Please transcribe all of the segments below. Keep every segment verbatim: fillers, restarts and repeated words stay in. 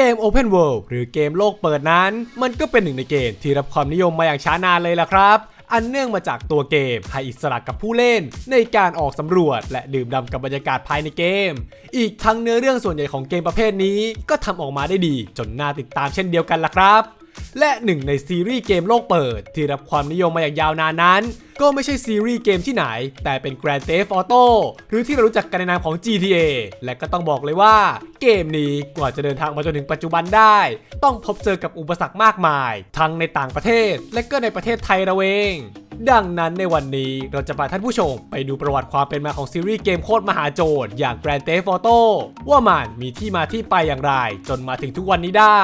เกม Open World หรือเกมโลกเปิดนั้นมันก็เป็นหนึ่งในเกมที่รับความนิยมมาอย่างช้านานเลยล่ะครับอันเนื่องมาจากตัวเกมให้อิสระกับผู้เล่นในการออกสำรวจและดื่มด่ำกับบรรยากาศภายในเกมอีกทั้งเนื้อเรื่องส่วนใหญ่ของเกมประเภทนี้ก็ทำออกมาได้ดีจนน่าติดตามเช่นเดียวกันล่ะครับและหนึ่งในซีรีส์เกมโลกเปิดที่รับความนิยมมาอย่างยาวนานนั้นก็ไม่ใช่ซีรีส์เกมที่ไหนแต่เป็น Grand Theft Auto หรือที่เรารู้จักกันในนามของ จี ที เอ และก็ต้องบอกเลยว่าเกมนี้กว่าจะเดินทางมาจนถึงปัจจุบันได้ต้องพบเจอกับอุปสรรคมากมายทั้งในต่างประเทศและก็ในประเทศไทยเราเองดังนั้นในวันนี้เราจะพาท่านผู้ชมไปดูประวัติความเป็นมาของซีรีส์เกมโคตรมหาโจรอย่าง Grand Theft Auto ว่ามันมีที่มาที่ไปอย่างไรจนมาถึงทุกวันนี้ได้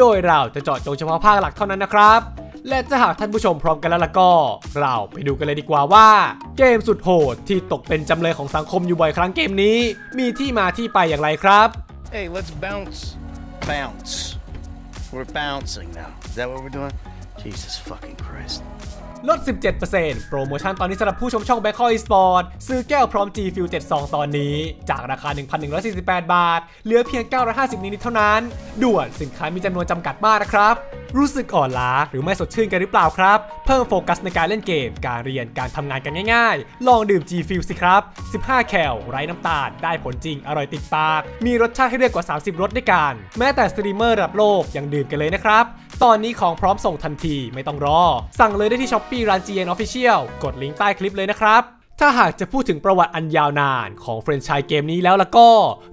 โดยเราจะเจาะจงเฉพาะภาคหลักเท่านั้นนะครับและจะหากท่านผู้ชมพร้อมกันแล้วล่ะก็เราไปดูกันเลยดีกว่าว่าเกมสุดโหดที่ตกเป็นจำเลยของสังคมอยู่บ่อยครั้งเกมนี้มีที่มาที่ไปอย่างไรครับ Hey let's bounce bounce we're bouncing now is that what we're doing Jesus fucking Christ ลด สิบเจ็ดเปอร์เซ็นต์ โปรโมชั่นตอนนี้สำหรับผู้ชมช่อง Bangkok Esports ซื้อแก้วพร้อม G Fuel เจ็ดสิบสองตอนนี้จากราคา หนึ่งพันหนึ่งร้อยสี่สิบแปด บาทเหลือเพียงเก้าร้อยห้าสิบนิดๆเท่านั้นด่วนสินค้ามีจำนวนจำกัดมากนะครับรู้สึกอ่อนล้าหรือไม่สดชื่นกันหรือเปล่าครับเพิ่มโฟกัสในการเล่นเกมการเรียนการทำงานกันง่ายๆลองดื่ม G Fuel สิครับสิบห้าแคลไร้น้ำตาลได้ผลจริงอร่อยติดปากมีรสชาติให้เลือกกว่าสามสิบรสด้วยกันแม้แต่สตรีมเมอร์ระดับโลกยังดื่มกันเลยนะครับตอนนี้ของพร้อมส่งทันทีไม่ต้องรอสั่งเลยได้ที่ Shopee ร้าน จี เอ็น Official กดลิงก์ใต้คลิปเลยนะครับถ้าหากจะพูดถึงประวัติอันยาวนานของแฟรนไชส์เกมนี้แล้วล่ะก็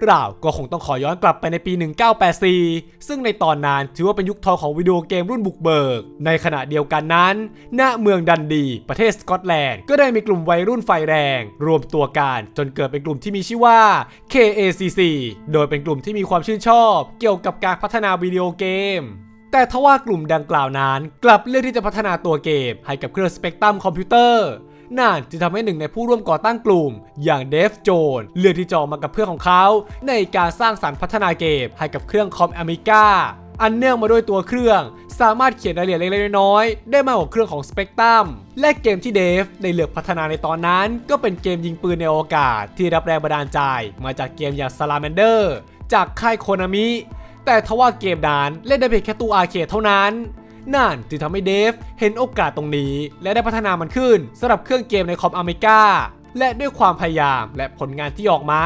เราก็คงต้องขอย้อนกลับไปในปี หนึ่งเก้าแปดสี่ ซึ่งในตอนนั้นถือว่าเป็นยุคทองของวิดีโอเกมรุ่นบุกเบิกในขณะเดียวกันนั้นณเมืองดันดีประเทศสกอตแลนด์ก็ได้มีกลุ่มวัยรุ่นไฟแรงรวมตัวกันจนเกิดเป็นกลุ่มที่มีชื่อว่า เค เอ ซี ซี โดยเป็นกลุ่มที่มีความชื่นชอบเกี่ยวกับการพัฒนาวิดีโอเกมแต่ทว่ากลุ่มดังกล่าวนั้นกลับเลือกที่จะพัฒนาตัวเกมให้กับเครือสเปกตรัมคอมพิวเตอร์นั่นจึงทำให้หนึ่งในผู้ร่วมก่อตั้งกลุ่มอย่างเดฟโจนเลือกที่จะมากับเพื่อนของเขาในการสร้างสรรค์พัฒนาเกมให้กับเครื่องคอมอเมริกาอันเนื่องมาด้วยตัวเครื่องสามารถเขียนรายละเอียดเล็กๆน้อยๆได้มากกว่าเครื่องของสเปกตรัมและเกมที่เดฟได้เลือกพัฒนาในตอนนั้นก็เป็นเกมยิงปืนในอวกาศที่รับแรงบันดาลใจมาจากเกมอย่างซาลาแมนเดอร์จากค่ายโคนามิแต่ทว่าเกมนั้นเล่นได้เพียงแค่ตู้อาร์เคดเท่านั้นนั่นจึงทำให้เดฟเห็นโอกาสตรงนี้และได้พัฒนามันขึ้นสำหรับเครื่องเกมในคอมอเมริกาและด้วยความพยายามและผลงานที่ออกมา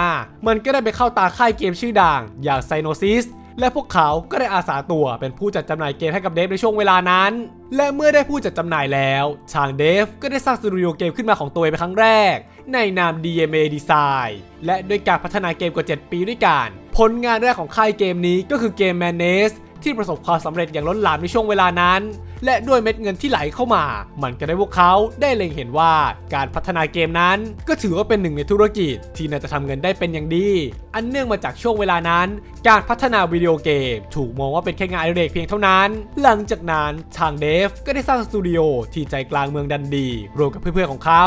มันก็ได้ไปเข้าตาค่ายเกมชื่อดังอย่างไซโนซิสและพวกเขาก็ได้อาสาตัวเป็นผู้จัดจำหน่ายเกมให้กับเดฟในช่วงเวลานั้นและเมื่อได้ผู้จัดจำหน่ายแล้วทางเดฟก็ได้สร้างสตูดิโอเกมขึ้นมาของตัวเองเป็นครั้งแรกในนาม ดี เอ็ม เอ Design และด้วยการพัฒนาเกมกว่าเจ็ดปีด้วยกันผลงานแรกของค่ายเกมนี้ก็คือเกม Madnessที่ประสบความสำเร็จอย่างล้นหลามในช่วงเวลานั้นและด้วยเม็ดเงินที่ไหลเข้ามามันก็ได้พวกเขาได้เล็งเห็นว่าการพัฒนาเกมนั้นก็ถือว่าเป็นหนึ่งในธุรกิจที่น่าจะทำเงินได้เป็นอย่างดีอันเนื่องมาจากช่วงเวลานั้นการพัฒนาวิดีโอเกมถูกมองว่าเป็นแค่งานอดิเรกเพียงเท่านั้นหลังจากนั้นทางเดฟก็ได้สร้างสตูดิโอที่ใจกลางเมืองดันดีรวมกับเพื่อนๆของเขา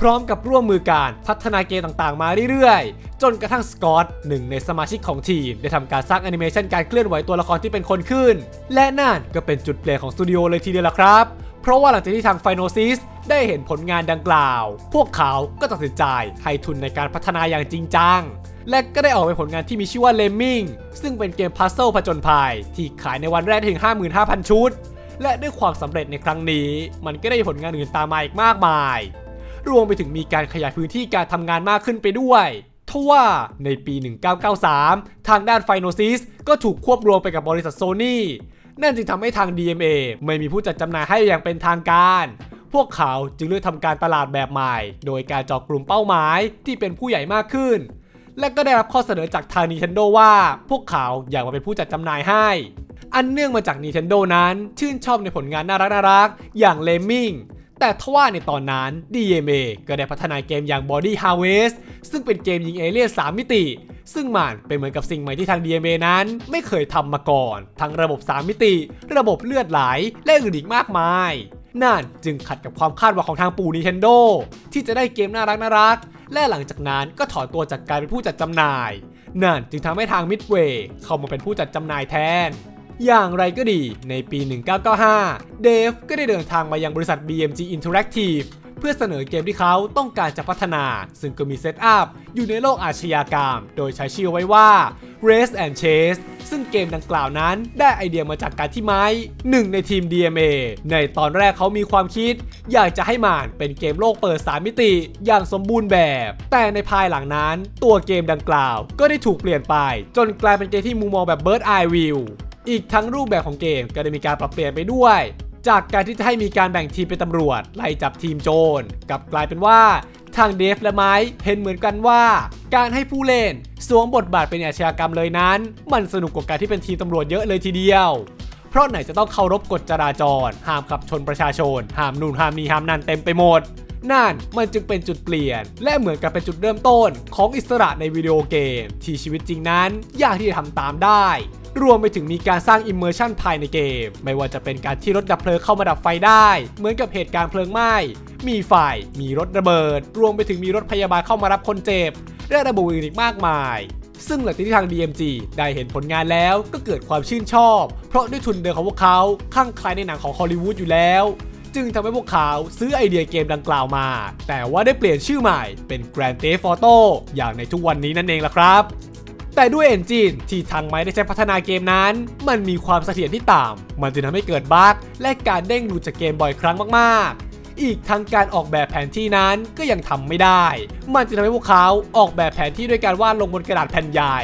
พร้อมกับร่วมมือการพัฒนาเกมต่างๆมาเรื่อยๆจนกระทั่งสกอตหนึ่งในสมาชิกของทีมได้ทำการสร้างแอนิเมชันการเคลื่อนไหวตัวละครที่เป็นคนขึ้นและนั่นก็เป็นจุดเปลี่ยนของสตูดิโอเลยทีเดียวล่ะครับเพราะว่าหลังจากที่ทางไฟโนซิสได้เห็นผลงานดังกล่าวพวกเขาก็ตัดสินใจให้ทุนในการพัฒนาอย่างจริงจังและก็ได้ออกเป็นผลงานที่มีชื่อว่าเลมมิงซึ่งเป็นเกมพัซเซิลผจญภัยที่ขายในวันแรกถึง ห้าหมื่นห้าพัน ชุดและด้วยความสำเร็จในครั้งนี้มันก็ได้ผลงานอื่นตามมาอีกมากมายรวมไปถึงมีการขยายพื้นที่การทำงานมากขึ้นไปด้วยเพราะว่าในปี หนึ่งเก้าเก้าสาม ทางด้านไฟโนซิสก็ถูกควบรวมไปกับบริษัทโซนี่นั่นจึงทำให้ทาง ดี เอ็ม เอ ไม่มีผู้จัดจำหน่ายให้อย่างเป็นทางการพวกเขาจึงเลือกทำการตลาดแบบใหม่โดยการเจาะกลุ่มเป้าหมายที่เป็นผู้ใหญ่มากขึ้นและก็ได้รับข้อเสนอจากทาง Nintendo ว่าพวกเขาอยากมาเป็นผู้จัดจำหน่ายให้อันเนื่องมาจาก Nintendo นั้นชื่นชอบในผลงานน่ารักๆอย่าง Lemmingแต่ทว่าในตอนนั้น ดี เอ็ม เอ ก็ได้พัฒนาเกมอย่าง Body Harvest ซึ่งเป็นเกมยิงเอเลี่ยนสามมิติซึ่งมันเป็นเหมือนกับสิ่งใหม่ที่ทาง ดี เอ็ม เอ นั้นไม่เคยทำมาก่อนทั้งระบบสามมิติระบบเลือดไหลและอื่นอีกมากมายนั่นจึงขัดกับความคาดหวังของทางปู่ Nintendo ที่จะได้เกมน่ารักน่ารักและหลังจากนั้นก็ถอนตัวจากการเป็นผู้จัดจำหน่ายนั่นจึงทำให้ทาง Midway เข้ามาเป็นผู้จัดจำหน่ายแทนอย่างไรก็ดีในปี หนึ่งเก้าเก้าห้า เดฟก็ได้เดินทางมายังบริษัท บี เอ็ม จี Interactive เพื่อเสนอเกมที่เขาต้องการจะพัฒนาซึ่งก็มีเซตอัพอยู่ในโลกอาชญากรรมโดยใช้ชื่อไว้ว่า Race and Chase ซึ่งเกมดังกล่าวนั้นได้ไอเดียมาจากการที่ไม้หนึ่งในทีม ดี เอ็ม เอ ในตอนแรกเขามีความคิดอยากจะให้มันเป็นเกมโลกเปิดสามมิติอย่างสมบูรณ์แบบแต่ในภายหลังนั้นตัวเกมดังกล่าวก็ได้ถูกเปลี่ยนไปจนกลายเป็นเกมที่มุมมองแบบ Bird Eye View อีกทั้งรูปแบบของเกมก็ได้มีการปรับเปลี่ยนไปด้วยจากการที่จะให้มีการแบ่งทีมเป็นตำรวจไล่จับทีมโจรกลับกลายเป็นว่าทางเดฟและไม้เห็นเหมือนกันว่าการให้ผู้เล่นสวมบทบาทเป็นอาชญากรรมเลยนั้นมันสนุกกว่าการที่เป็นทีมตำรวจเยอะเลยทีเดียวเพราะไหนจะต้องเคารพกฎจราจรห้ามขับชนประชาชนห้ามนู่นห้ามนี่ห้ามนั่นเต็มไปหมดนั่นมันจึงเป็นจุดเปลี่ยนและเหมือนกับเป็นจุดเริ่มต้นของอิสระในวิดีโอเกมที่ชีวิตจริงนั้นยากที่จะทำตามได้รวมไปถึงมีการสร้าง immersion ภายในเกมไม่ว่าจะเป็นการที่รถดับเพลิงเข้ามาดับไฟได้เหมือนกับเหตุการณ์เพลิงไหม้มีไฟมีรถระเบิดรวมไปถึงมีรถพยาบาลเข้ามารับคนเจ็บและระบบอื่นอีกมากมายซึ่งหลังจากที่ทาง ดี เอ็ม จี ได้เห็นผลงานแล้วก็เกิดความชื่นชอบเพราะด้วยทุนเดิมของพวกเขาคลั่งไคล้ในหนังของฮอลลีวูดอยู่แล้วจึงทำให้พวกเขาซื้อไอเดียเกมดังกล่าวมาแต่ว่าได้เปลี่ยนชื่อใหม่เป็น Grand Theft Auto อย่างในทุกวันนี้นั่นเองล่ะครับแต่ด้วยเอนจินที่ทางไม้ได้ใช้พัฒนาเกมนั้นมันมีความเสถียรที่ต่ำมันจึงทำให้เกิดบั๊กและการเด้งหลุดจากเกมบ่อยครั้งมากๆอีกทั้งการออกแบบแผนที่นั้นก็ยังทำไม่ได้มันจึงทำให้พวกเขาออกแบบแผนที่ด้วยการวาดลงบนกระดาษแผ่นใหญ่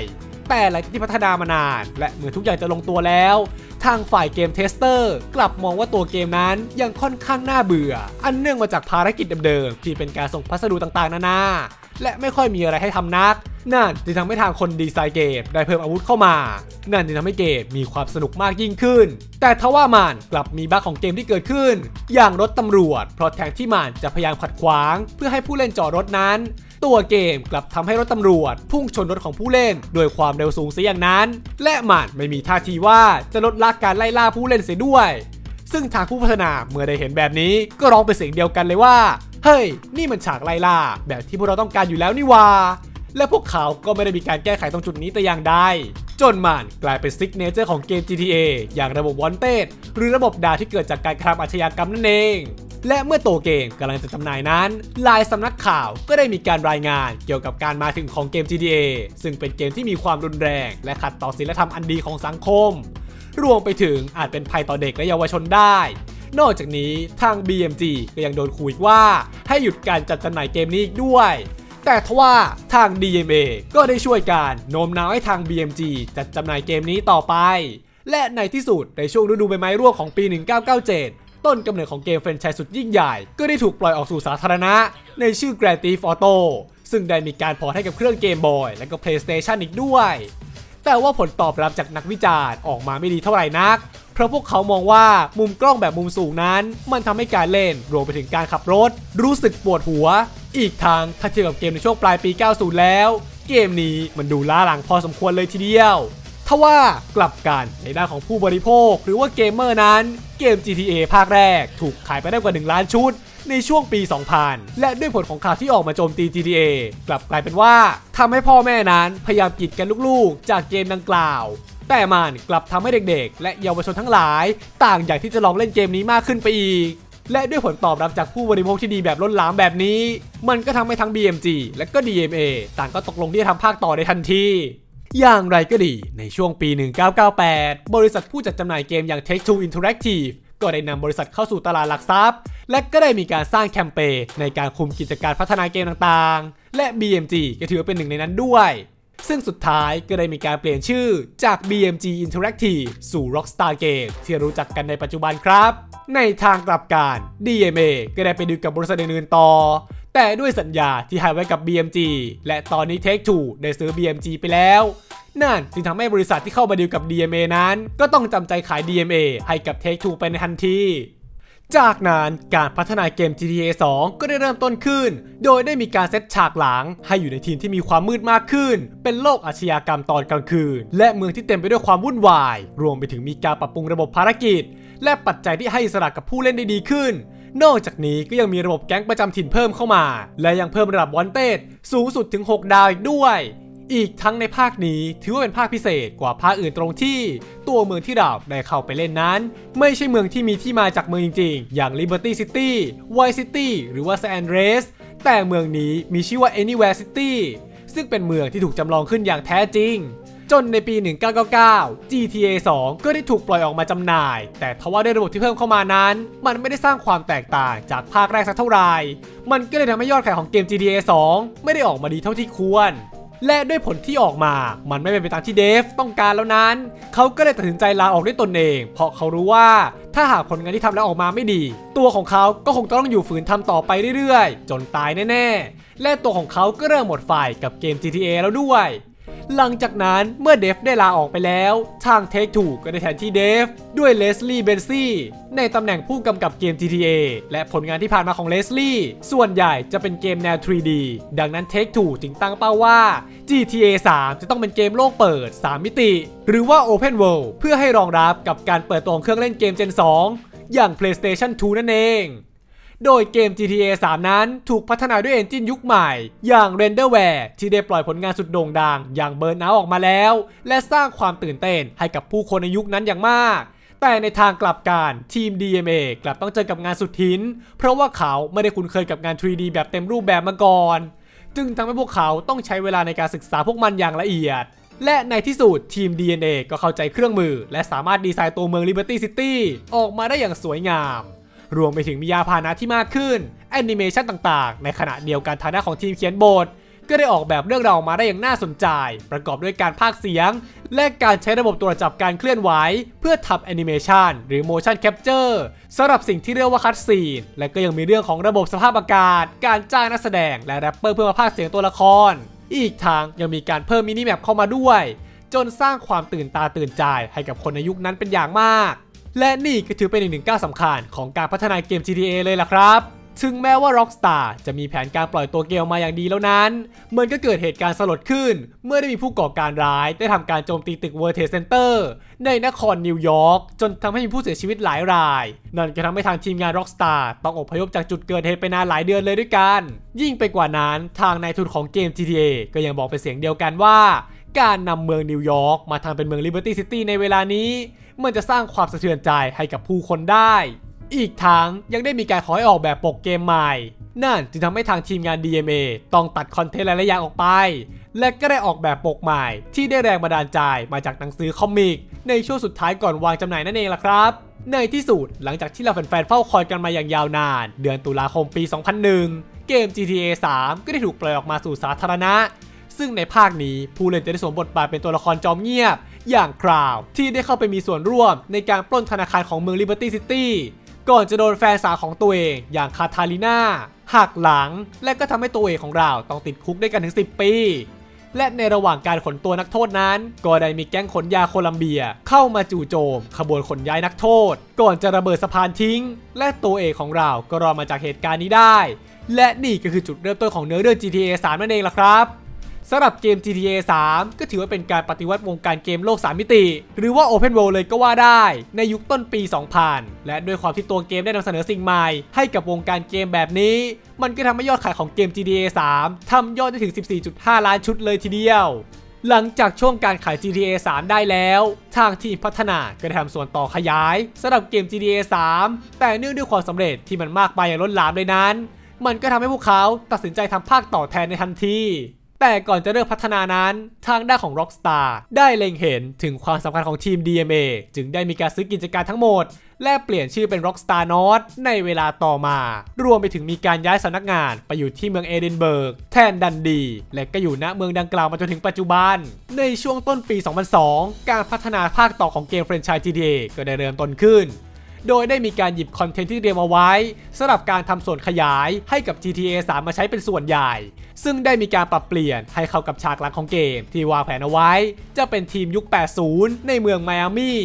แต่หลังจากที่พัฒนามานานและเมื่อทุกอย่างจะลงตัวแล้วทางฝ่ายเกมเทสเตอร์กลับมองว่าตัวเกมนั้นยังค่อนข้างน่าเบื่ออันเนื่องมาจากภารกิจเดิมๆที่เป็นการส่งพัสดุต่างๆนานาและไม่ค่อยมีอะไรให้ทำนักนั่นจึงทำให้ทางคนดีไซน์เกมได้เพิ่มอาวุธเข้ามานั่นจึงทำให้เกมมีความสนุกมากยิ่งขึ้นแต่ทว่ามันกลับมีบั๊กของเกมที่เกิดขึ้นอย่างรถตำรวจเพราะแทนที่มันจะพยายามขัดขวางเพื่อให้ผู้เล่นจอดรถนั้นตัวเกมกลับทำให้รถตำรวจพุ่งชนรถของผู้เล่นโดยความเร็วสูงเสียอย่างนั้นและมันไม่มีท่าทีว่าจะลดละการไล่ล่าผู้เล่นเสียด้วยซึ่งทางผู้พัฒนาเมื่อได้เห็นแบบนี้ก็ร้องเป็นเสียงเดียวกันเลยว่าเฮ้ยนี่มันฉากไล่ล่าแบบที่พวกเราต้องการอยู่แล้วนี่วะและพวกเขาก็ไม่ได้มีการแก้ไขตรงจุดนี้แต่อย่างใดจนมันกลายเป็นซิกเนเจอร์ของเกม จี ที เอ อย่างระบบวอนเต็ดหรือระบบดาวที่เกิดจากการกระทำอาชญากรรมนั่นเองและเมื่อตัวเกมกำลังจะจำหน่ายนั้นหลายสำนักข่าวก็ได้มีการรายงานเกี่ยวกับการมาถึงของเกม จี ที เอ ซึ่งเป็นเกมที่มีความรุนแรงและขัดต่อศีลธรรมอันดีของสังคมรวมไปถึงอาจเป็นภัยต่อเด็กและเยาวชนได้นอกจากนี้ทาง บี เอ็ม จี ก็ยังโดนขู่ว่าให้หยุดการจัดจำหน่ายเกมนี้อีกด้วยแต่ทว่าทาง ดี เอ็ม เอ ก็ได้ช่วยการโน้มน้าวให้ทาง บี เอ็ม จี จัดจำหน่ายเกมนี้ต่อไปและในที่สุดในช่วงฤดูใบไม้ร่วงของปีหนึ่งพันเก้าร้อยเก้าสิบเจ็ดต้นกำเนิดของเกมแฟรนไชส์สุดยิ่งใหญ่ก็ได้ถูกปล่อยออกสู่สาธารณะในชื่อ Grand Theft Auto ซึ่งได้มีการพอร์ตให้กับเครื่อง Game Boy และก็ PlayStation อีกด้วยแต่ว่าผลตอบรับจากนักวิจารณ์ออกมาไม่ดีเท่าไหร่นักเพราะพวกเขามองว่ามุมกล้องแบบมุมสูงนั้นมันทำให้การเล่นรวมไปถึงการขับรถรู้สึกปวดหัวอีกทางถ้าเทียบกับเกมในช่วงปลายปีเก้าสิบแล้วเกมนี้มันดูล้าหลังพอสมควรเลยทีเดียวทว่ากลับกันในด้านของผู้บริโภคหรือว่าเกมเมอร์นั้นเกม จี ที เอ ภาคแรกถูกขายไปได้กว่าหนึ่งล้านชุดในช่วงปี สองพัน และด้วยผลของข่าวที่ออกมาโจมตี จี ที เอ กลับกลายเป็นว่าทำให้พ่อแม่นั้นพยายามกีดกันลูกๆจากเกมดังกล่าวแต่มันกลับทำให้เด็กๆและเยาวชนทั้งหลายต่างอยากที่จะลองเล่นเกมนี้มากขึ้นไปอีกและด้วยผลตอบรับจากผู้บริโภคที่ดีแบบล้นหลามแบบนี้มันก็ทำให้ทั้ง บี เอ็ม จี และก็ ดี เอ็ม เอ ต่างก็ตกลงที่จะทำภาคต่อในทันทีอย่างไรก็ดีในช่วงปี หนึ่งพันเก้าร้อยเก้าสิบแปด บริษัทผู้จัดจำหน่ายเกมอย่าง เทค ทู Interactive ก็ได้นำบริษัทเข้าสู่ตลาดหลักทรัพย์และก็ได้มีการสร้างแคมเปญในการคุมกิจการพัฒนาเกมต่างๆและ บี เอ็ม จี ก็ถือเป็นหนึ่งในนั้นด้วยซึ่งสุดท้ายก็ได้มีการเปลี่ยนชื่อจาก บี เอ็ม จี Interactive สู่ Rockstar Games ที่รู้จักกันในปัจจุบันครับในทางกลับกัน ดี เอ็ม เอ ก็ได้ไปดีลกับบริษัทอื่นๆต่อแต่ด้วยสัญญาที่ให้ไว้กับ บี เอ็ม จี และตอนนี้ Take Two ได้ซื้อ บี เอ็ม จี ไปแล้วนั่นจึงทำให้บริษัทที่เข้ามาดีลกับ ดี เอ็ม เอ นั้นก็ต้องจำใจขาย ดี เอ็ม เอ ให้กับ Take Two ไปในทันทีจากนั้นการพัฒนาเกม จี ที เอ สอง ก็ได้เริ่มต้นขึ้นโดยได้มีการเซตฉากหลังให้อยู่ในทีมที่มีความมืดมากขึ้นเป็นโลกอาชญากรรมตอนกลางคืนและเมืองที่เต็มไปด้วยความวุ่นวายรวมไปถึงมีการปรับปรุงระบบภารกิจและปัจจัยที่ให้อิสระกับผู้เล่นได้ดีขึ้นนอกจากนี้ก็ยังมีระบบแก๊งประจำถิ่นเพิ่มเข้ามาและยังเพิ่มระดับวอนเต็ดสูงสุดถึงหกดาวอีกด้วย อีกทั้งในภาคนี้ถือว่าเป็นภาคพิเศษกว่าภาคอื่นตรงที่ตัวเมืองที่เราได้เข้าไปเล่นนั้นไม่ใช่เมืองที่มีที่มาจากเมืองจริงๆอย่าง Liberty City, Vice City หรือว่า San Andreas แต่เมืองนี้มีชื่อว่า Anywhere City ซึ่งเป็นเมืองที่ถูกจำลองขึ้นอย่างแท้จริงจนในปี หนึ่งพันเก้าร้อยเก้าสิบเก้า จี ที เอ ทู ก็ได้ถูกปล่อยออกมาจำหน่ายแต่ทว่าด้วยระบบที่เพิ่มเข้ามานั้นมันไม่ได้สร้างความแตกต่างจากภาคแรกสักเท่าไหร่มันก็เลยทำให้ยอดขายของเกม จี ที เอ ทู ไม่ได้ออกมาดีเท่าที่ควรและด้วยผลที่ออกมามันไม่เป็นไปตามที่เดฟต้องการแล้วนั้นเขาก็เลยตัดสินใจลาออกด้วยตนเองเพราะเขารู้ว่าถ้าหากผลงานที่ทำแล้วออกมาไม่ดีตัวของเขาก็คงต้องอยู่ฝืนทำต่อไปเรื่อยๆจนตายแน่ๆและตัวของเขาก็เริ่มหมดไฟกับเกม จี ที เอ แล้วด้วยหลังจากนั้นเมื่อเดฟได้ลาออกไปแล้วทางเทคทูก็ได้แทนที่เดฟด้วยเลสลี่เบนซี่ในตำแหน่งผู้กำกับเกม จี ที เอ และผลงานที่ผ่านมาของเลสลี่ส่วนใหญ่จะเป็นเกมแนว ทรี ดี ดังนั้นเทคทูจึงตั้งเป้าว่า จี ที เอ ทรี จะต้องเป็นเกมโลกเปิดสามมิติหรือว่า Open World เพื่อให้รองรับกับการเปิดตัวของเครื่องเล่นเกม เจน ทู อย่าง เพลย์สเตชัน ทู นั่นเองโดยเกม จี ที เอ ทรี นั้นถูกพัฒนาด้วยเอนจินยุคใหม่อย่าง RenderWare ที่ได้ปล่อยผลงานสุดโด่งดังอย่าง Burnout ออกมาแล้วและสร้างความตื่นเต้นให้กับผู้คนในยุคนั้นอย่างมากแต่ในทางกลับกันทีม ดี เอ็ม เอ กลับต้องเจอกับงานสุดหินเพราะว่าเขาไม่ได้คุ้นเคยกับงาน ทรี ดี แบบเต็มรูปแบบมาก่อนจึงทำให้พวกเขาต้องใช้เวลาในการศึกษาพวกมันอย่างละเอียดและในที่สุดทีม ดี เอ็ม เอ ก็เข้าใจเครื่องมือและสามารถดีไซน์ตัวเมือง Liberty City ออกมาได้อย่างสวยงามรวมไปถึงมียาพาหนะที่มากขึ้นแอนิเมชันต่างๆในขณะเดียวกันฐานะของทีมเขียนบทก็ได้ออกแบบเรื่องราวมาได้อย่างน่าสนใจประกอบด้วยการพากย์เสียงและการใช้ระบบตรวจจับการเคลื่อนไหวเพื่อทำแอนิเมชันหรือ motion capture สำหรับสิ่งที่เรียกว่าคัตซีนและก็ยังมีเรื่องของระบบสภาพอากาศการจ้างนักแสดงและแรปเปอร์เพื่อมาพากย์เสียงตัวละครอีกทั้งยังมีการเพิ่มมินิแมปเข้ามาด้วยจนสร้างความตื่นตาตื่นใจให้กับคนในยุคนั้นเป็นอย่างมากและนี่ก็ถือเป็นอีกหนึ่งก้าวสำคัญของการพัฒนาเกม จี ที เอ เลยล่ะครับถึงแม้ว่า Rockstar จะมีแผนการปล่อยตัวเกมมาอย่างดีแล้วนั้นมันก็เกิดเหตุการณ์สลดขึ้นเมื่อได้มีผู้ก่อการร้ายได้ทำการโจมตีตึก World Trade Center ในนครนิวยอร์กจนทำให้มีผู้เสียชีวิตหลายรายนั่นก็ทำให้ทางทีมงาน Rockstar ต้องอพยพจากจุดเกิดเหตุไปนานหลายเดือนเลยด้วยกันยิ่งไปกว่านั้นทางนายทุนของเกม จี ที เอ ก็ยังบอกเป็นเสียงเดียวกันว่าการนำเมืองนิวยอร์กมาทำเป็นเมือง Liberty City ในเวลานี้มันจะสร้างความสะเทือนใจให้กับผู้คนได้อีกทั้งยังได้มีการขอให้ออกแบบปกเกมใหม่นั่นจึงทำให้ทางทีมงาน ดี เอ็ม เอ ต้องตัดคอนเทนต์หลายอย่างออกไปและก็ได้ออกแบบปกใหม่ที่ได้แรงบันดาลใจมาจากหนังสือคอมิกในช่วงสุดท้ายก่อนวางจำหน่ายนั่นเองล่ะครับในที่สุดหลังจากที่เราแฟนๆเฝ้าคอยกันมาอย่างยาวนานเดือนตุลาคมปี สองพันหนึ่งเกม จี ที เอ ทรี ก็ได้ถูกปล่อยออกมาสู่สาธารณะซึ่งในภาคนี้ผู้เล่นจะได้สวมบทบาทเป็นตัวละครจอมเงียบอย่างคราวที่ได้เข้าไปมีส่วนร่วมในการปล้นธนาคารของเมือง Liberty City ก่อนจะโดนแฟนสาวของตัวเองอย่างคาทาลิน่าหักหลังและก็ทำให้ตัวเองของเราต้องติดคุกด้วยกันถึงสิบปีและในระหว่างการขนตัวนักโทษนั้นก็ได้มีแก๊งขนยาโคลัมเบียเข้ามาจู่โจมขบวนขนย้ายนักโทษก่อนจะระเบิดสะพานทิ้งและตัวเอกของเราก็รอดมาจากเหตุการณ์นี้ได้และนี่ก็คือจุดเริ่มต้นของเนื้อเรื่อง จี ที เอ ทรี นั่นเองล่ะครับสำหรับเกม จี ที เอ ทรี ก็ถือว่าเป็นการปฏิวัติวงการเกมโลกสามมิติหรือว่า Open World เลยก็ว่าได้ในยุคต้นปี สองพันและด้วยความที่ตัวเกมได้นำเสนอสิ่งใหม่ให้กับวงการเกมแบบนี้มันก็ทำให้ยอดขายของเกม จี ที เอ ทรี ทำยอดได้ถึง สิบสี่จุดห้า ล้านชุดเลยทีเดียวหลังจากช่วงการขาย จี ที เอ ทรี ได้แล้วทางทีมพัฒนาก็ได้ทำส่วนต่อขยายสำหรับเกม จี ที เอ ทรี แต่เนื่องด้วยความสำเร็จที่มันมากไปอย่างล้นหลามเลยนั้นมันก็ทำให้พวกเขาตัดสินใจทำภาคต่อแทนในทันทีแต่ก่อนจะเริ่มพัฒนานั้นทางด้านของ Rockstar ได้เล็งเห็นถึงความสำคัญของทีม ดี เอ็ม เอ จึงได้มีการซื้อกิจการทั้งหมดและเปลี่ยนชื่อเป็น Rockstar North ในเวลาต่อมารวมไปถึงมีการย้ายสำนักงานไปอยู่ที่เมืองเอดินเบิร์กแทนดันดีและก็อยู่ณเมืองดังกล่าวมาจนถึงปัจจุบันในช่วงต้นปี สองพันสองการพัฒนาภาคต่อของเกมแฟรนไชส์ จี ที เอ ก็ได้เริ่มต้นขึ้นโดยได้มีการหยิบคอนเทนต์ที่เตรียมเอาไว้สำหรับการทำส่วนขยายให้กับ จี ที เอ ทรี มาใช้เป็นส่วนใหญ่ซึ่งได้มีการปรับเปลี่ยนให้เข้ากับฉากหลังของเกมที่วางแผนเอาไว้จะเป็นทีมยุค แปดสิบในเมืองไมอามี่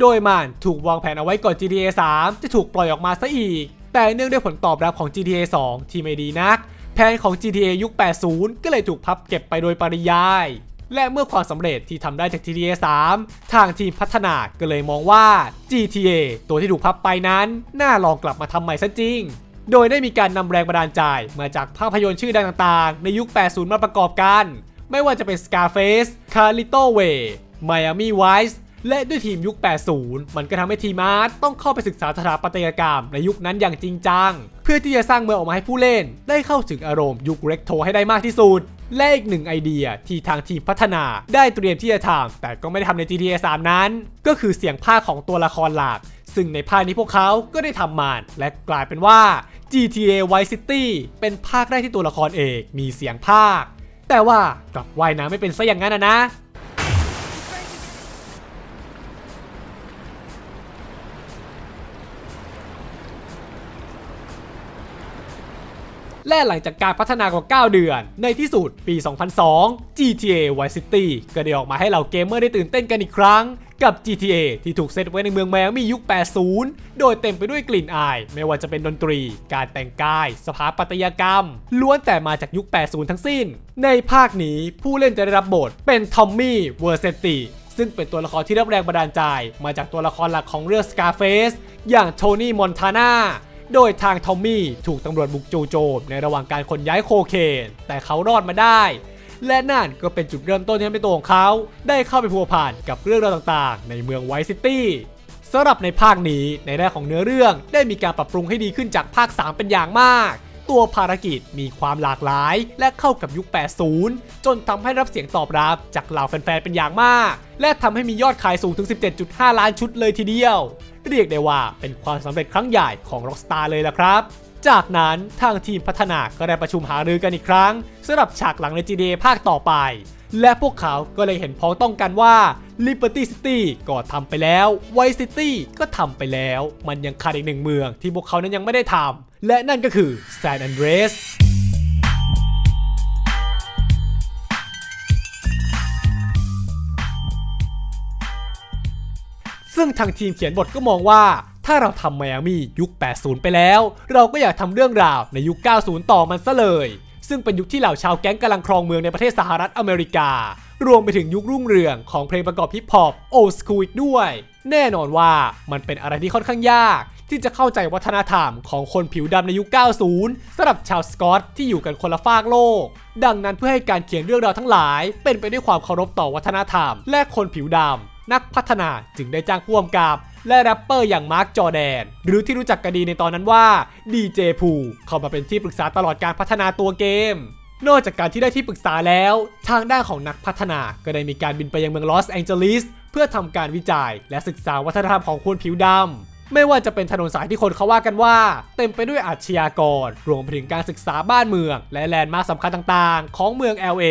โดยมันถูกวางแผนเอาไว้ก่อน จี ที เอ ทรี จะถูกปล่อยออกมาซะอีกแต่เนื่องด้วยผลตอบรับของ จี ที เอ ทู ที่ไม่ดีนักแผนของ จี ที เอ ยุค แปดสิบก็เลยถูกพับเก็บไปโดยปริยายและเมื่อความสำเร็จที่ทำได้จาก จี ที เอ ทรี ทางทีมพัฒนาก็เลยมองว่า จี ที เอ ตัวที่ถูกพับไปนั้นน่าลองกลับมาทำใหม่ซะจริงโดยได้มีการนำแรงบันดาลใจมาจากภาพยนตร์ชื่อดังต่างๆในยุค แปดสิบมาประกอบกัน ไม่ว่าจะเป็น Scarface, Carlito Way, Miami Vice และด้วยทีมยุค แปดสิบ มันก็ทำให้ทีมอาร์ตต้องเข้าไปศึกษาสถาปัตยกรรมในยุคนั้นอย่างจริงจังเพื่อที่จะสร้างเมืองออกมาให้ผู้เล่นได้เข้าถึงอารมณ์ยุคเรโทรให้ได้มากที่สุดและอีกหนึ่งไอเดียที่ทางทีมพัฒนาได้เตรียมที่จะทำแต่ก็ไม่ได้ทำใน จี ที เอ สาม นั้นก็คือเสียงภาคของตัวละครหลักซึ่งในภาคนี้พวกเขาก็ได้ทำมันและกลายเป็นว่า จี ที เอ ไวซ์ ซิตี้ เป็นภาคแรกที่ตัวละครเอกมีเสียงภาคแต่ว่ากลับว่ายน้ำไม่เป็นซะอย่างนั้นนะนะและหลังจากการพัฒนากว่าเก้าเดือนในที่สุดปี สองพันสอง จี ที เอ Vice City ก็ได้ออกมาให้เหล่าเกมเมอร์ได้ตื่นเต้นกันอีกครั้งกับ จี ที เอ ที่ถูกเซตไว้ในเมืองไมอามี่ยุค แปดสิบ โดยเต็มไปด้วยกลิ่นอายไม่ว่าจะเป็นดนตรีการแต่งกายสถาปัตยกรรมล้วนแต่มาจากยุค แปดสิบ ทั้งสิ้นในภาคนี้ผู้เล่นจะได้รับบทเป็นทอมมี่เวอร์เซติซึ่งเป็นตัวละครที่รับแรงบันดาลใจมาจากตัวละครหลักของเรื่อง Scarface อย่างโทนี่มอนทาน่าโดยทางทอมมี่ถูกตำรวจบุกจู่โจมในระหว่างการขนย้ายโคเคนแต่เขารอดมาได้และนั่นก็เป็นจุดเริ่มต้นที่ทำให้ตัวของเขาได้เข้าไปพัวพันกับเรื่องราวต่างๆในเมืองไวซ์ซิตี้สำหรับในภาคนี้ในแง่ของเนื้อเรื่องได้มีการปรับปรุงให้ดีขึ้นจากภาคสามเป็นอย่างมากตัวภารกิจมีความหลากหลายและเข้ากับยุค แปดสิบ จนทำให้รับเสียงตอบรับจากเหล่าแฟนๆเป็นอย่างมากและทำให้มียอดขายสูงถึง สิบเจ็ดจุดห้าล้านชุดเลยทีเดียวเรียกได้ว่าเป็นความสำเร็จครั้งใหญ่ของ Rockstar เลยล่ะครับจากนั้นทางทีมพัฒนาก็ได้ประชุมหารือกันอีกครั้งสำหรับฉากหลังใน จี ดี เอ ภาคต่อไปและพวกเขาก็เลยเห็นพ้องต้องกันว่า Liberty City ก็ทำไปแล้ว Vice City ก็ทำไปแล้วมันยังขาดอีกหนึ่งเมืองที่พวกเขานั้นยังไม่ได้ทำและนั่นก็คือ San Andreasซึ่งทางทีมเขียนบทก็มองว่าถ้าเราทำไมอามี่ยุค แปดสิบ ไปแล้วเราก็อยากทำเรื่องราวในยุค เก้าสิบ ต่อมันซะเลยซึ่งเป็นยุคที่เหล่าชาวแก๊งกำลังครองเมืองในประเทศสหรัฐอเมริการวมไปถึงยุครุ่งเรืองของเพลงประกอบฮิปฮอปโอลด์สคูลอีกด้วยแน่นอนว่ามันเป็นอะไรที่ค่อนข้างยากที่จะเข้าใจวัฒนธรรมของคนผิวดำในยุค เก้าสิบ สำหรับชาวสกอตที่อยู่กันคนละฟากโลกดังนั้นเพื่อให้การเขียนเรื่องราวทั้งหลายเป็นไปด้วยความเคารพต่อวัฒนธรรมและคนผิวดำนักพัฒนาจึงได้จ้างผู้กำกับและแรปเปอร์อย่างมาร์คจอแดนหรือที่รู้จักกันดีในตอนนั้นว่าดีเจภูเข้ามาเป็นที่ปรึกษาตลอดการพัฒนาตัวเกมนอกจากการที่ได้ที่ปรึกษาแล้วทางด้านของนักพัฒนาก็ได้มีการบินไปยังเมืองลอสแองเจลิสเพื่อทำการวิจัยและศึกษาวัฒนธรรมของคนผิวดำไม่ว่าจะเป็นถนนสายที่คนเขาว่ากันว่าเต็มไปด้วยอาชญากรรวมไปถึงการศึกษาบ้านเมืองและแลนด์มาร์คสำคัญต่างๆของเมือง แอล เอ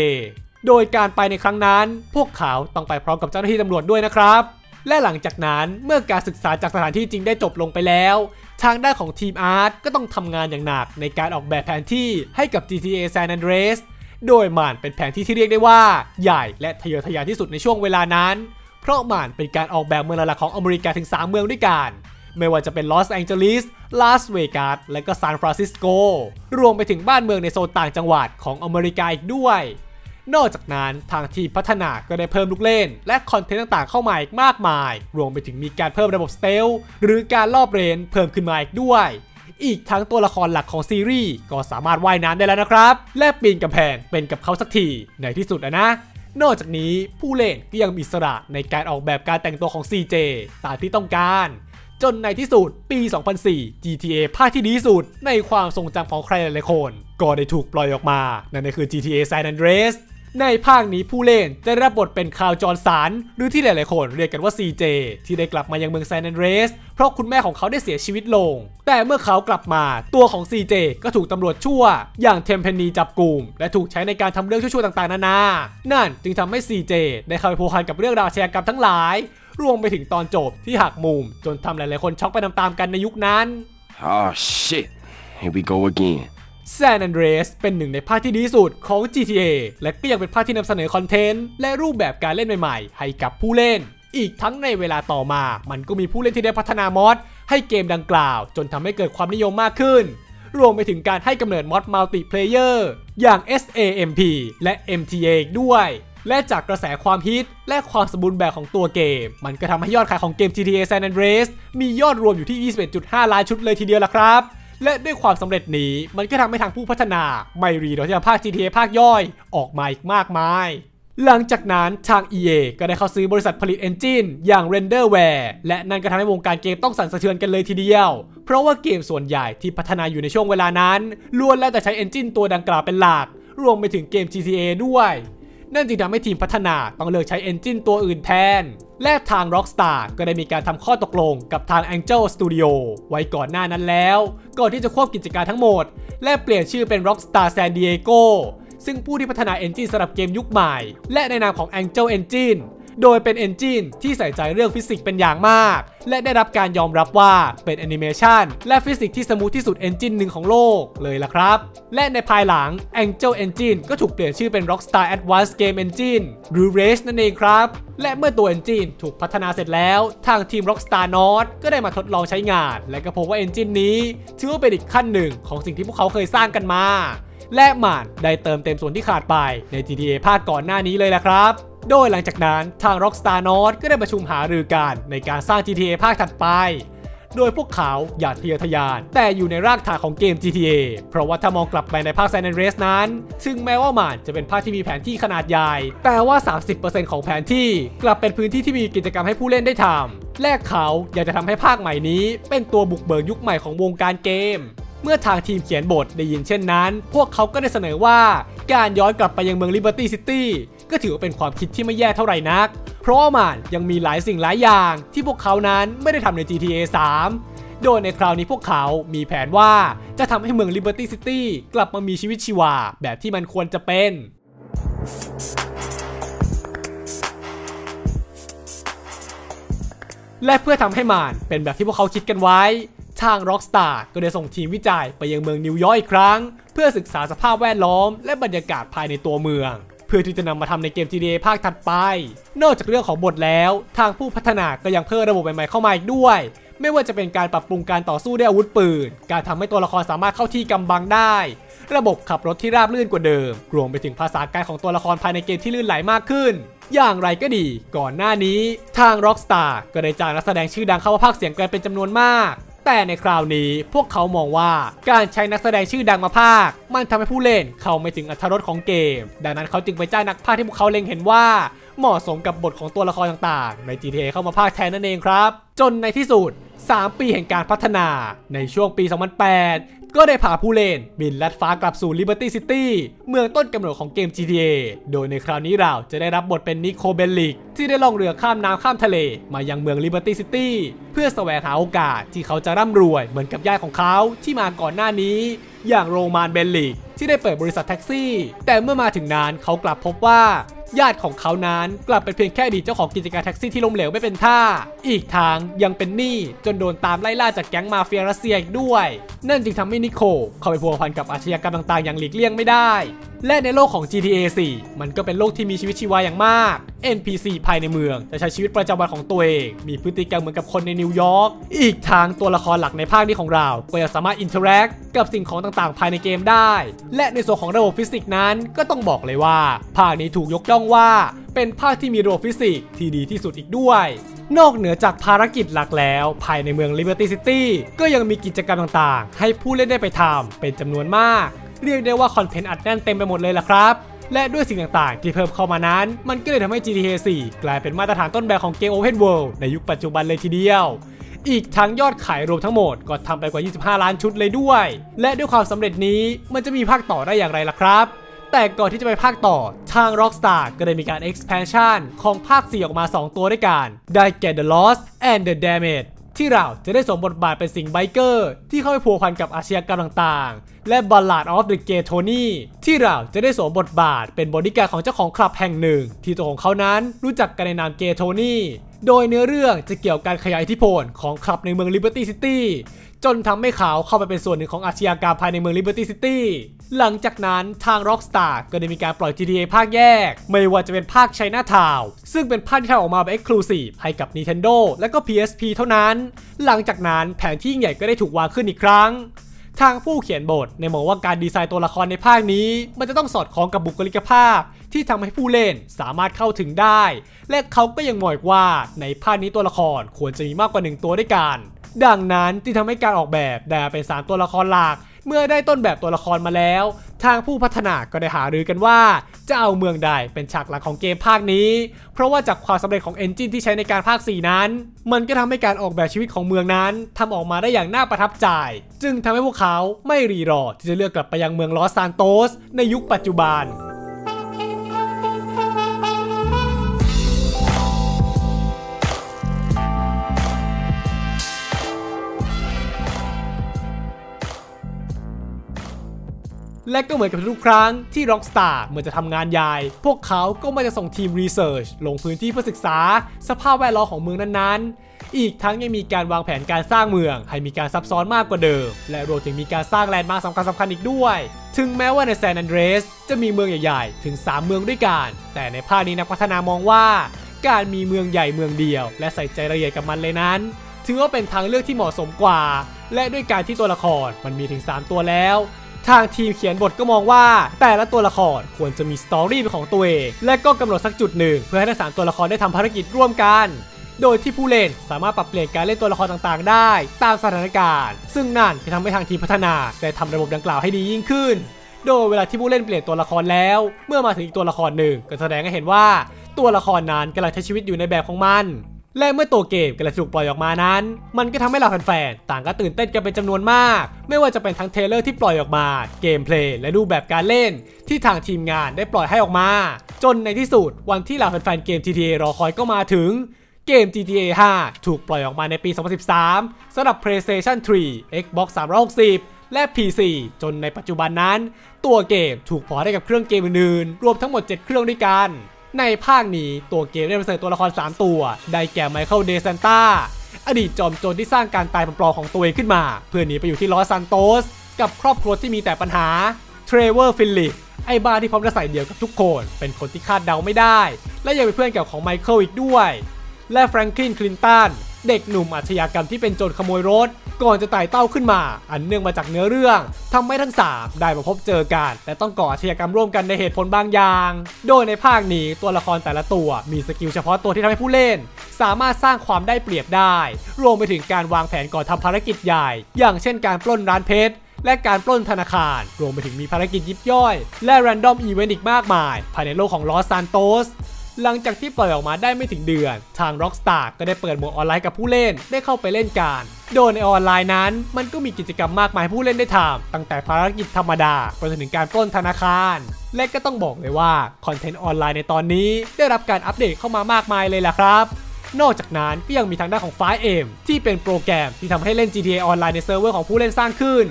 โดยการไปในครั้งนั้นพวกเขาต้องไปพร้อมกับเจ้าหน้าที่ตำรวจด้วยนะครับและหลังจากนั้นเมื่อการศึกษาจากสถานที่จริงได้จบลงไปแล้วทางด้านของทีมอาร์ตก็ต้องทำงานอย่างหนักในการออกแบบแผนที่ให้กับ จี ที เอ San Andreas โดยมันเป็นแผนที่ที่เรียกได้ว่าใหญ่และทะเยอทะยานที่สุดในช่วงเวลานั้นเพราะมันเป็นการออกแบบเมืองหลักๆของอเมริกาถึงสามเมืองด้วยกันไม่ว่าจะเป็นลอสแองเจลิสลาสเวกัสและก็ซานฟรานซิสโกรวมไปถึงบ้านเมืองในโซนต่างจังหวัดของอเมริกาอีกด้วยนอกจากนั้นทางทีมพัฒนาก็ได้เพิ่มลูกเล่นและคอนเทนต์ต่างๆเข้ามาอีกมากมายรวมไปถึงมีการเพิ่มระบบสเตลหรือการลอบเรนเพิ่มขึ้นมาอีกด้วยอีกทั้งตัวละครหลักของซีรีส์ก็สามารถว่ายน้ำได้แล้วนะครับและปีนกำแพงเป็นกับเขาสักทีในที่สุดอะนะนอกจากนี้ผู้เล่นก็ยังมีอิสระในการออกแบบการแต่งตัวของ ซี เจ ตามที่ต้องการจนในที่สุดปี สองพันสี่ จี ที เอ ภาคที่ดีสุดในความทรงจำของใครหลายๆคนก็ได้ถูกปล่อยออกมานั่นก็คือ จี ที เอ San Andreasในภาคนี้ผู้เล่นจะรับบทเป็นคาร์ล จอห์นสันหรือที่หลายๆคนเรียกกันว่า ซี เจ ที่ได้กลับมายังเมืองซานแอนเดรสเพราะคุณแม่ของเขาได้เสียชีวิตลงแต่เมื่อเขากลับมาตัวของ ซี เจ ก็ถูกตำรวจชั่วอย่างเทมเพนนีจับกลุ่มและถูกใช้ในการทำเรื่องชั่วๆต่างๆนานานั่นจึงทำให้ ซี เจ ได้เข้าไปพัวพันกับเรื่องราวอาชญากรรมทั้งหลายรวมไปถึงตอนจบที่หักมุมจนทำหลายๆคนช็อกไปตามๆกันในยุคนั้น Oh shit here we go again San Andreas เป็นหนึ่งในภาคที่ดีสุดของ จี ที เอ และก็ยังเป็นภาคที่นำเสนอคอนเทนต์และรูปแบบการเล่นใหม่ๆให้กับผู้เล่นอีกทั้งในเวลาต่อมามันก็มีผู้เล่นที่ได้พัฒนามอดให้เกมดังกล่าวจนทำให้เกิดความนิยมมากขึ้นรวมไปถึงการให้กำเนิดมอดมัลติเพลเยอร์อย่าง แซมป์ และ เอ็ม ที เอ ด้วยและจากกระแสความฮิตและความสมบูรณ์แบบของตัวเกมมันก็ทำให้ยอดขายของเกม จี ที เอ San Andreas มียอดรวมอยู่ที่ ยี่สิบเอ็ดจุดห้า ล้านชุดเลยทีเดียวล่ะครับ และด้วยความสำเร็จนี้มันก็ทำให้ทางผู้พัฒนาไม่รีดอที่จะภาค จี ที เอ ภาคย่อยออกมาอีกมากมายหลังจากนั้นทาง อี เอ ก็ได้เข้าซื้อบริษัทผลิต Engine อย่าง RenderWare และนั่นก็ทำให้วงการเกมต้องสั่นสะเทือนกันเลยทีเดียวเพราะว่าเกมส่วนใหญ่ที่พัฒนาอยู่ในช่วงเวลานั้นล้วนแล้วแต่ใช้ Engine ตัวดังกล่าวเป็นหลักรวมไปถึงเกม จี ที เอ ด้วยนั่นจึงทำให้ทีมพัฒนาต้องเลิกใช้ Engine ตัวอื่นแทนและทาง Rockstar ก็ได้มีการทำข้อตกลงกับทาง Angel Studio ไว้ก่อนหน้านั้นแล้วก่อนที่จะควบกิจการทั้งหมดและเปลี่ยนชื่อเป็น Rockstar San Diegoซึ่งผู้ที่พัฒนา Engine สำหรับเกมยุคใหม่และในนามของ Angel Engine โดยเป็น Engine ที่ใส่ใจเรื่องฟิสิกส์เป็นอย่างมากและได้รับการยอมรับว่าเป็นแอนิเมชันและฟิสิกส์ที่สมูทที่สุด Engine หนึ่งของโลกเลยล่ะครับและในภายหลัง Angel Engine ก็ถูกเปลี่ยนชื่อเป็น Rockstar Advanced Game Engine หรือ Race นั่นเองครับและเมื่อตัว Engine ถูกพัฒนาเสร็จแล้วทางทีม Rockstar North ก็ได้มาทดลองใช้งานและก็พบว่า Engine นี้ถือว่าเป็นอีกขั้นหนึ่งของสิ่งที่พวกเขาเคยสร้างกันมาและมันได้เติมเต็มส่วนที่ขาดไปใน จี ที เอ ภาคก่อนหน้านี้เลยละครับโดยหลังจากนั้นทาง Rockstar North ก็ได้ประชุมหารือกันในการสร้าง จี ที เอ ภาคถัดไปโดยพวกเขาอยากทะเยอทะยานแต่อยู่ในรากฐานของเกม จี ที เอ เพราะว่าถ้ามองกลับไปในภาค San Andreas นั้นซึ่งแม้ว่ามันจะเป็นภาคที่มีแผนที่ขนาดใหญ่แต่ว่า สามสิบเปอร์เซ็นต์ ของแผนที่กลับเป็นพื้นที่ที่มีกิจกรรมให้ผู้เล่นได้ทำและเขาอยากจะทำให้ภาคใหม่นี้เป็นตัวบุกเบิกยุคใหม่ของวงการเกมเมื่อทางทีมเขียนบทได้ยินเช่นนั้นพวกเขาก็ได้เสนอว่าการย้อนกลับไปยังเมือง Liberty City ก็ถือว่าเป็นความคิดที่ไม่แย่เท่าไหร่นักเพราะมันยังมีหลายสิ่งหลายอย่างที่พวกเขานั้นไม่ได้ทำใน จี ที เอ สาม โดยในคราวนี้พวกเขามีแผนว่าจะทำให้เมือง Liberty City กลับมามีชีวิตชีวาแบบที่มันควรจะเป็นและเพื่อทำให้มันเป็นแบบที่พวกเขาคิดกันไว้ทาง Rockstar ก็ได้ส่งทีมวิจัยไปยังเมืองนิวยอร์กอีกครั้งเพื่อศึกษาสภาพแวดล้อมและบรรยากาศภายในตัวเมืองเพื่อที่จะนำมาทำในเกม จี ที เอ ภาคถัดไปนอกจากเรื่องของบทแล้วทางผู้พัฒนาก็ยังเพิ่มระบบใหม่ๆเข้ามาอีกด้วยไม่ว่าจะเป็นการปรับปรุงการต่อสู้ด้วยอาวุธปืนการทำให้ตัวละครสามารถเข้าที่กำบังได้ระบบขับรถที่ราบรื่นกว่าเดิมรวมไปถึงภาษากายของตัวละครภายในเกมที่ลื่นไหลมากขึ้นอย่างไรก็ดีก่อนหน้านี้ทาง Rockstar ก็ได้จ้างนักแสดงชื่อดังเข้ามาพากย์เสียงแกลเป็นจำนวนมากแต่ในคราวนี้พวกเขามองว่าการใช้นักแสดงชื่อดังมาพากย์มันทำให้ผู้เล่นเข้าไม่ถึงอรรถรสของเกมดังนั้นเขาจึงไปจ้างนักพากย์ที่พวกเขาเล็งเห็นว่าเหมาะสมกับบทของตัวละครต่างๆใน จี ที เอ เข้ามาพากย์แทนนั่นเองครับจนในที่สุดสามปีแห่งการพัฒนาในช่วงปีสองพันแปดก็ได้พาผู้เล่นบินลัดฟ้ากลับสู่ Liberty City เมืองต้นกำเนิดของเกม จี ที เอ โดยในคราวนี้เราจะได้รับบทเป็นนิโคเบลลิกที่ได้ล่องเรือข้ามน้ำข้ามทะเลมายังเมือง Liberty City เพื่อแสวงหาโอกาสที่เขาจะร่ำรวยเหมือนกับญาติของเขาที่มาก่อนหน้านี้อย่างโรมานเบลลิกที่ได้เปิดบริษัทแท็กซี่แต่เมื่อมาถึงนั้นเขากลับพบว่าญาติของเขานั้นกลับเป็นเพียงแค่อดีตเจ้าของกิจการแท็กซี่ที่ล้มเหลวไม่เป็นท่าอีกทางยังเป็นหนี้จนโดนตามไล่ล่าจากแก๊งมาเฟียรัสเซียอีกด้วยนั่นจึงทำให้นิโคเข้าไปพัวพันกับอาชญากรรมต่างๆอย่างหลีกเลี่ยงไม่ได้และในโลกของ จี ที เอ สี่ มันก็เป็นโลกที่มีชีวิตชีวาอย่างมาก เอ็น พี ซี ภายในเมืองจะใช้ชีวิตประจำวันของตัวเองมีพฤติกรรมเหมือนกับคนในนิวยอร์กอีกทางตัวละครหลักในภาคนี้ของเราก็จะสามารถอินเทอร์แอคกับสิ่งของต่างๆภายในเกมได้และในส่วนของระบบฟิสิกส์นั้นก็ต้องบอกเลยว่าภาคนี้ถูกยกย่องว่าเป็นภาคที่มีระบบฟิสิกส์ที่ดีที่สุดอีกด้วยนอกเหนือจากภารกิจหลักแล้วภายในเมือง Liberty City ก็ยังมีกิจกรรมต่างๆให้ผู้เล่นได้ไปทำเป็นจำนวนมากเรียกได้ว่าคอนเทนต์อัดแน่นเต็มไปหมดเลยล่ะครับและด้วยสิ่งต่างๆที่เพิ่มเข้ามานั้นมันก็เลยทำให้ จี ที เอ สี่ กลายเป็นมาตรฐานต้นแบบของเกม Open World ในยุคปัจจุบันเลยทีเดียวอีกทั้งยอดขายรวมทั้งหมดก็ทำไปกว่ายี่สิบห้าล้านชุดเลยด้วยและด้วยความสำเร็จนี้มันจะมีภาคต่อได้อย่างไรล่ะครับแต่ก่อนที่จะไปภาคต่อทาง Rockstar ก็ได้มีการ expansion ของภาคสี่ออกมาสองตัวด้วยกันได้แก่ The Lost and The Damned ที่เราจะได้สวมบทบาทเป็นสิงห์ไบเกอร์ที่เข้าไปพัวพันกับอาชญากรรมต่างๆและ Ballad of the Gay Tony ที่เราจะได้สวมบทบาทเป็นบอดี้การ์ดของเจ้าของคลับแห่งหนึ่งที่ตัวของเขานั้นรู้จักกันในนาม Gay Tony โดยเนื้อเรื่องจะเกี่ยวกับการขยายอิทธิพลของคลับในเมือง Liberty Cityจนทำให้เขาเข้าไปเป็นส่วนหนึ่งของอาชญากรรมภายในเมือง Liberty City หลังจากนั้นทาง Rockstar ก็ได้มีการปล่อย จี ที เอ ภาคแยกไม่ว่าจะเป็นภาค Chinatown ซึ่งเป็นภาคที่ทำออกมาแบบ Exclusive ให้กับ Nintendo และก็ พี เอส พี เท่านั้นหลังจากนั้นแผนที่ใหญ่ก็ได้ถูกวางขึ้นอีกครั้งทางผู้เขียนบทในมองว่าการดีไซน์ตัวละครในภาคนี้มันจะต้องสอดคล้องกับบุคลิกภาพที่ทำให้ผู้เล่นสามารถเข้าถึงได้และเขาก็ยังมองว่าในภาคนี้ตัวละครควรจะมีมากกว่าหนึ่งตัวด้วยกัน ดังนั้นจึงทำให้การออกแบบได้เป็นสามตัวละครหลักเมื่อได้ต้นแบบตัวละครมาแล้วทางผู้พัฒนาก็ได้หารือกันว่าจะเอาเมืองใดเป็นฉากหลักของเกมภาคนี้เพราะว่าจากความสำเร็จของเอนจินที่ใช้ในการภาคสี่นั้นมันก็ทำให้การออกแบบชีวิตของเมืองนั้นทำออกมาได้อย่างน่าประทับใจจึงทำให้พวกเขาไม่รีรอที่จะเลือกกลับไปยังเมืองลอสซานโตสในยุคปัจจุบันและก็เหมือนกับทุกครั้งที่ Rockstar เมื่อจะทำงานใหญ่พวกเขาก็มาจะส่งทีมรีเสิร์ชลงพื้นที่เพื่อศึกษาสภาพแวดล้อมของเมืองนั้นๆอีกทั้งยังมีการวางแผนการสร้างเมืองให้มีการซับซ้อนมากกว่าเดิมและรวมถึงมีการสร้างแลนด์มาร์คสำคัญสำคัญอีกด้วยถึงแม้ว่าใน San Andreas จะมีเมืองใหญ่ๆถึงสามเมืองด้วยกันแต่ในภาคนี้นักพัฒนามองว่าการมีเมืองใหญ่เมืองเดียวและใส่ใจรายละเอียดกับมันเลยนั้นถือว่าเป็นทางเลือกที่เหมาะสมกว่าและด้วยการที่ตัวละครมันมีถึงสามตัวแล้วทางทีมเขียนบทก็มองว่าแต่ละตัวละครควรจะมีสตอรี่เป็นของตัวเองและก็กำหนดสักจุดหนึ่งเพื่อให้ทั้งสามตัวละครได้ทำภารกิจร่วมกันโดยที่ผู้เล่นสามารถปรับเปลี่ยนการเล่นตัวละครต่างๆได้ตามสถานการณ์ซึ่งนั่นจะทำให้ทางทีมพัฒนาได้ทำระบบดังกล่าวให้ดียิ่งขึ้นโดยเวลาที่ผู้เล่นเปลี่ยนตัวละครแล้วเมื่อมาถึงอีกตัวละครหนึ่งก็แสดงให้เห็นว่าตัวละครนั้นกำลังใช้ชีวิตอยู่ในแบบของมันและเมื่อตัวเกมกำลังถูกปล่อยออกมานั้นมันก็ทำให้เหล่าแฟนๆต่างก็ตื่นเต้นกันเป็นจำนวนมากไม่ว่าจะเป็นทั้งเทเลอร์ที่ปล่อยออกมาเกมเพลย์และรูปแบบการเล่นที่ทางทีมงานได้ปล่อยให้ออกมาจนในที่สุดวันที่เหล่าแฟนๆเกม จี ที เอ รอคอยก็มาถึงเกม จี ที เอ ไฟว์ ถูกปล่อยออกมาในปีสองพันสิบสามสำหรับ เพลย์สเตชั่น ทรี Xbox สามร้อยหกสิบและ พี ซี จนในปัจจุบันนั้นตัวเกมถูกพอร์ตได้กับเครื่องเกมอื่นๆรวมทั้งหมดเจ็ดเครื่องด้วยกันในภาคนี้ตัวเกมได้เสนอตัวละครสามตัวได้แก่ไมเคิลเดซันต้าอดีตจอมโจรที่สร้างการตายปลอมๆของตัวเองขึ้นมาเพื่อหนีไปอยู่ที่ลอสซานโตสกับครอบครัวที่มีแต่ปัญหาเทรเวอร์ฟิลลิปไอ้บ้าที่พร้อมจะใส่เดี่ยวกับทุกคนเป็นคนที่คาดเดาไม่ได้และยังเป็นเพื่อนกับของไมเคิลอีกด้วยและแฟรงคลินคลินตันเด็กหนุ่มอาชญากรรมที่เป็นโจรขโมยรถก่อนจะไต่เต้าขึ้นมาอันเนื่องมาจากเนื้อเรื่องทำให้ทั้งสามได้มาพบเจอกันและต้องก่ออาชญากรรมร่วมกันในเหตุผลบางอย่างโดยในภาคนี้ตัวละครแต่ละตัวมีสกิลเฉพาะตัวที่ทำให้ผู้เล่นสามารถสร้างความได้เปรียบได้รวมไปถึงการวางแผนก่อนทำภารกิจใหญ่อย่างเช่นการปล้นร้านเพชรและการปล้นธนาคารรวมไปถึงมีภารกิจยิบย่อยและแรนดอมอีเวนต์อีกมากมายภายในโลกของลอสซานโตสหลังจากที่ปล่อยออกมาได้ไม่ถึงเดือนทาง Rockstar ก็ได้เปิดโหมดออนไลน์กับผู้เล่นได้เข้าไปเล่นกันโดยในออนไลน์นั้นมันก็มีกิจกรรมมากมายผู้เล่นได้ทำตั้งแต่ภารกิจธรรมดาไปจนถึงการปล้นธนาคารและก็ต้องบอกเลยว่าคอนเทนต์ออนไลน์ในตอนนี้ได้รับการอัปเดตเข้ามามากมายเลยล่ะครับนอกจากนั้นก็ยังมีทางด้านของ ไฟว์เอ็ม ที่เป็นโปรแกรมที่ทำให้เล่น จี ที เอ ออนไลน์ในเซิร์ฟเวอร์ของผู้เล่นสร้างขึ้น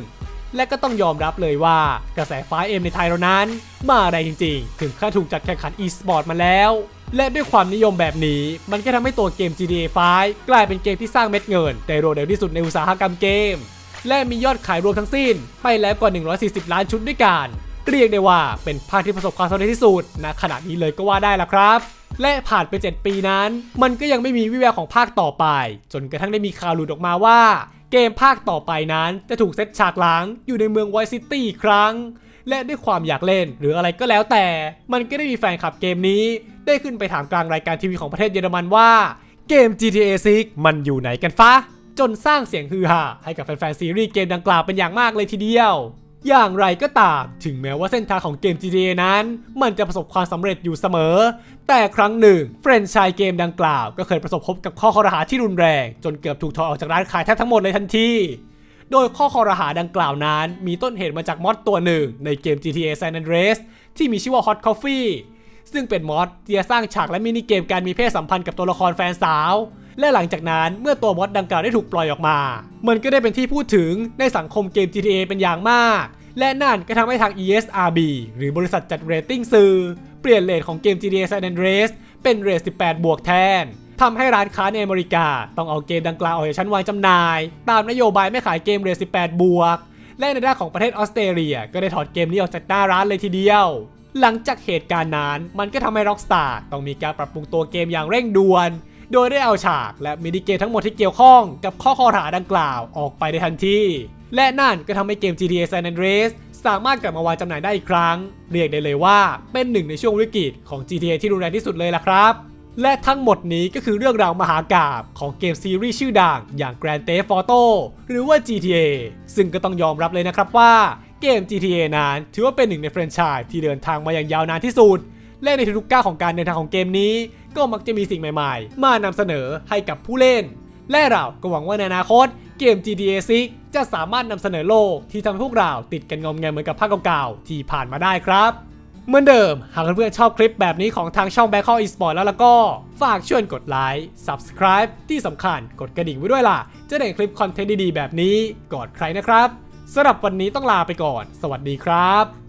และก็ต้องยอมรับเลยว่ากระแส ไฟว์เอ็ม ในไทยเรานั้นมาแรงจริงๆถึงขั้นถูกจัดแข่งขัน อีสปอร์ต มาแล้วและด้วยความนิยมแบบนี้มันก็ทำให้ตัวเกม จี ที เอ ไฟว์ กลายเป็นเกมที่สร้างเม็ดเงินได้รวดเร็วที่สุดในอุตสาหกรรมเกมและมียอดขายรวมทั้งสิ้นไปแล้วกว่าหนึ่งร้อยสี่สิบล้านชุดด้วยกันเรียกได้ว่าเป็นภาคที่ประสบความสำเร็จที่สุดณขณะนี้เลยก็ว่าได้ละครับและผ่านไปเจ็ดปีนั้นมันก็ยังไม่มีวี่แววของภาคต่อไปจนกระทั่งได้มีข่าวหลุดออกมาว่าเกมภาคต่อไปนั้นจะถูกเซตฉากหลังอยู่ในเมือง Vice City อีกครั้งและด้วยความอยากเล่นหรืออะไรก็แล้วแต่มันก็ได้มีแฟนคลับเกมนี้ได้ขึ้นไปถามกลางรายการทีวีของประเทศเยอรมันว่าเกม จี ที เอ ซิกซ์ มันอยู่ไหนกันฟะจนสร้างเสียงฮือฮาให้กับแฟนๆซีรีส์เกมดังกล่าวเป็นอย่างมากเลยทีเดียวอย่างไรก็ตามถึงแม้ว่าเส้นทางของเกม จี ที เอ นั้นมันจะประสบความสำเร็จอยู่เสมอแต่ครั้งหนึ่งแฟรนไชส์เกมดังกล่าวก็เคยประสบพบกับข้อคอรหาที่รุนแรงจนเกือบถูกถอดออกจากร้านขายแทบทั้งหมดเลยทันทีโดยข้อคอรหาดังกล่าวนั้นมีต้นเหตุมาจากมอดตัวหนึ่งในเกม จี ที เอ San Andreas ที่มีชื่อว่า Hot Coffee ซึ่งเป็นมอดที่สร้างฉากและมินิเกมการมีเพศสัมพันธ์กับตัวละครแฟนสาวและหลังจากนั้นเมื่อตัวมอดดังกล่าวได้ถูกปล่อยออกมามันก็ได้เป็นที่พูดถึงในสังคมเกม จี ที เอ เป็นอย่างมากและนั่นก็ทำให้ทาง อี เอส อาร์ บี หรือบริษัทจัดเรตติ้งสื่อเปลี่ยนเรทของเกม จี ที เอ San Andreas เป็นเรท สิบแปดบวก แทนทำให้ร้านค้าในอเมริกาต้องเอาเกมดังกล่าวออกจากชั้นวางจำหน่ายตามนโยบายไม่ขายเกมเรท สิบแปดบวก และในด้านของประเทศออสเตรเลียก็ได้ถอดเกมนี้ออกจากหน้าร้านเลยทีเดียวหลังจากเหตุการณ์นั้นมันก็ทำให้ Rockstar ต้องมีการปรับปรุงตัวเกมอย่างเร่งด่วนโดยได้เอาฉากและมินิเกมทั้งหมดที่เกี่ยวข้องกับข้อคอรหาดังกล่าวออกไปในทันทีและนั่นก็ทำให้เกม จี ที เอ San Andreas สามารถกลับมาวางจำหน่ายได้อีกครั้งเรียกได้เลยว่าเป็นหนึ่งในช่วงวิกฤตของ จี ที เอ ที่รุนแรงที่สุดเลยล่ะครับ และทั้งหมดนี้ก็คือเรื่องราวมหากาพย์ของเกมซีรีส์ชื่อดังอย่าง Grand Theft Auto หรือว่า จี ที เอ ซึ่งก็ต้องยอมรับเลยนะครับว่าเกม จี ที เอ นั้นถือว่าเป็นหนึ่งในแฟรนไชส์ที่เดินทางมาอย่างยาวนานที่สุดและในทุกๆก้าวของการเดินทางของเกมนี้ก็มักจะมีสิ่งใหม่ๆมานำเสนอให้กับผู้เล่นและเราก็หวังว่าในอนาคตเกม จี ที เอ ซิกซ์ จะสามารถนำเสนอโลกที่ทำให้พวกเราติดกันงอมแงมเหมือนกับภาคเก่าๆที่ผ่านมาได้ครับเหมือนเดิมหากเพื่อนๆชอบคลิปแบบนี้ของทางช่อง Bangkok Esports แล้วแล้วก็ฝากช่วยกดไลค์ Subscribe ที่สำคัญกดกระดิ่งไว้ด้วยล่ะจะได้คลิปคอนเทนต์ดีๆแบบนี้ก่อนใครนะครับสำหรับวันนี้ต้องลาไปก่อนสวัสดีครับ